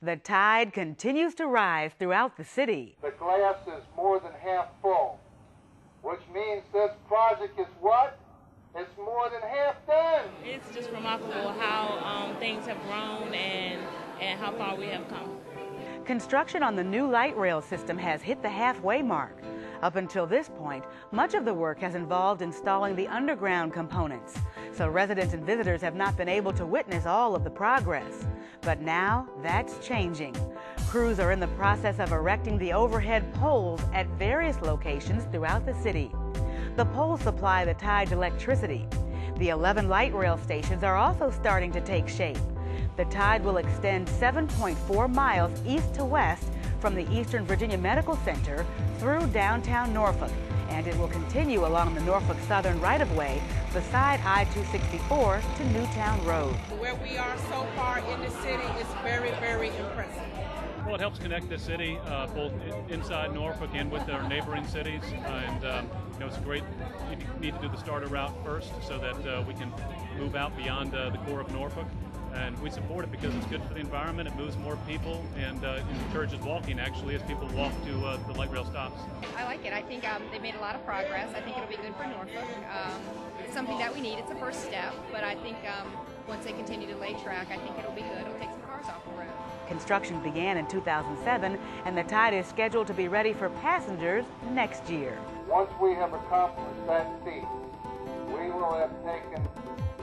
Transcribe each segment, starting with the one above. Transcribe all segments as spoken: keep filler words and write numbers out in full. The tide continues to rise throughout the city. The glass is more than half full, which means this project is what? It's more than half done. It's just remarkable how um, things have grown and, and how far we have come. Construction on the new light rail system has hit the halfway mark. Up until this point, much of the work has involved installing the underground components, so residents and visitors have not been able to witness all of the progress. But now, that's changing. Crews are in the process of erecting the overhead poles at various locations throughout the city. The poles supply the Tide electricity. The eleven light rail stations are also starting to take shape. The Tide will extend seven point four miles east to west from the Eastern Virginia Medical Center through downtown Norfolk, and it will continue along the Norfolk Southern right-of-way beside I two sixty-four to Newtown Road. Where we are so far in the city is very, very impressive. Well, it helps connect the city uh, both inside Norfolk and with our neighboring cities, and um, you know, it's great. You need to do the starter route first so that uh, we can move out beyond uh, the core of Norfolk. And we support it because it's good for the environment, it moves more people, and uh, it encourages walking, actually, as people walk to uh, the light rail stops. I like it. I think um, they made a lot of progress. I think it'll be good for Norfolk. Um, it's something that we need. It's a first step, but I think um, once they continue to lay track, I think it'll be good. It'll take some cars off the road. Construction began in two thousand seven, and the Tide is scheduled to be ready for passengers next year. Once we have accomplished that feat, we will have taken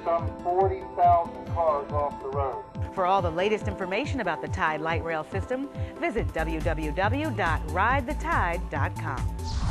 some forty thousand cars off the road. For all the latest information about the Tide light rail system, visit w w w dot ride the tide dot com.